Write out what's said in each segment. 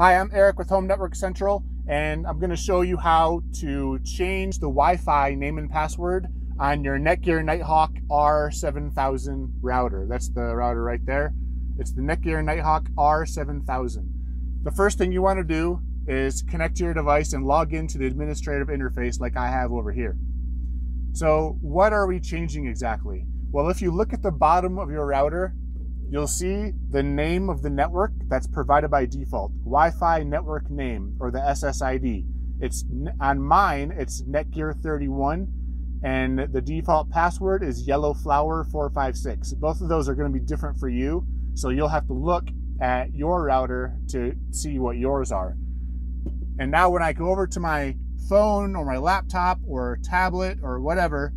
Hi, I'm Eric with Home Network Central, and I'm going to show you how to change the Wi-Fi name and password on your Netgear Nighthawk R7000 router. That's the router right there. It's the Netgear Nighthawk R7000. The first thing you want to do is connect to your device and log into the administrative interface like I have over here. So what are we changing exactly? Well, if you look at the bottom of your router, you'll see the name of the network that's provided by default, Wi-Fi network name, or the SSID. It's on mine, it's Netgear 31, and the default password is yellowflower456. Both of those are going to be different for you, so you'll have to look at your router to see what yours are. And now when I go over to my phone or my laptop or tablet or whatever,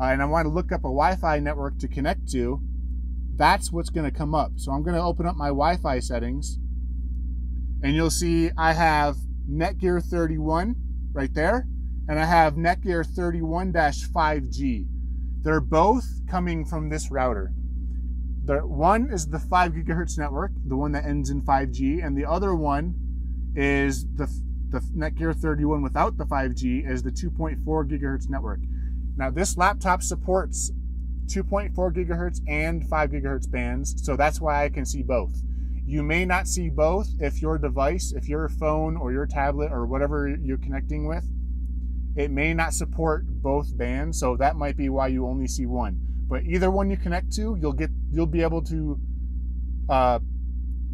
and I want to look up a Wi-Fi network to connect to, that's what's going to come up. So I'm going to open up my Wi-Fi settings, and you'll see I have Netgear 31 right there, and I have Netgear 31-5G. They're both coming from this router. One is the 5 gigahertz network, the one that ends in 5G, and the other one is the Netgear 31 without the 5G is the 2.4 gigahertz network. Now this laptop supports 2.4 gigahertz and 5 gigahertz bands, so that's why I can see both. You may not see both if your device, if your phone or your tablet or whatever you're connecting with, it may not support both bands, so that might be why you only see one. But either one you connect to, you'll be able to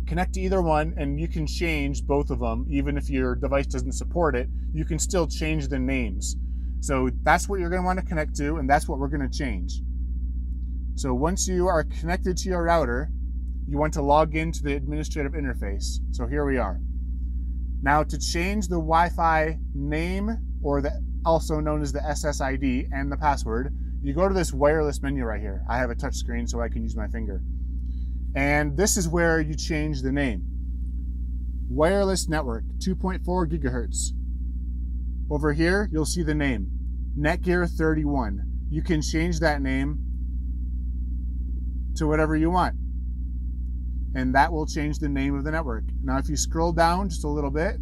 connect to either one, and you can change both of them. Even if your device doesn't support it, you can still change the names. So that's what you're going to want to connect to, and that's what we're going to change. So once you are connected to your router, you want to log into the administrative interface. So here we are. Now to change the Wi-Fi name, or the, also known as the SSID, and the password, you go to this wireless menu right here. I have a touch screen so I can use my finger. And this is where you change the name. Wireless network, 2.4 gigahertz. Over here, you'll see the name, Netgear 31. You can change that name to whatever you want, and that will change the name of the network. Now if you scroll down just a little bit,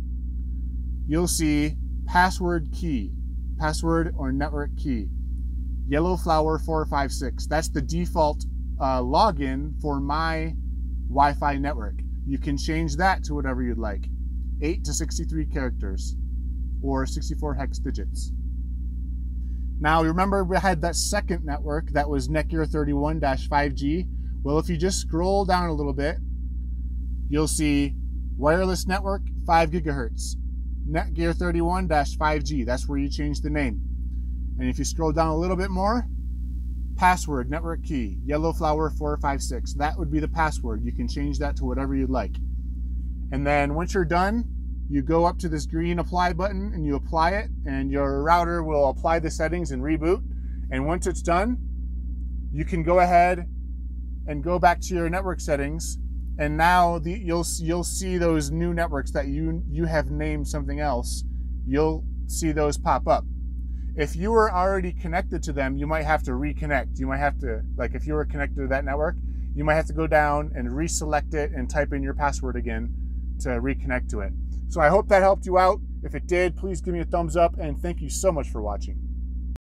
you'll see password key, password or network key, yellowflower456. That's the default login for my Wi-Fi network. You can change that to whatever you'd like, 8 to 63 characters or 64 hex digits. Now remember we had that second network that was Netgear 31-5G. Well, if you just scroll down a little bit, you'll see wireless network 5 gigahertz, Netgear 31-5G. That's where you change the name. And if you scroll down a little bit more, password, network key, yellowflower456. That would be the password. You can change that to whatever you'd like. And then once you're done, you go up to this green apply button and you apply it, and your router will apply the settings and reboot. And once it's done, you can go ahead and go back to your network settings. And now you'll see those new networks that you have named something else. You'll see those pop up. If you were already connected to them, you might have to reconnect. You might have to, like if you were connected to that network, you might have to go down and reselect it and type in your password again to reconnect to it. So I hope that helped you out. If it did, please give me a thumbs up, and thank you so much for watching.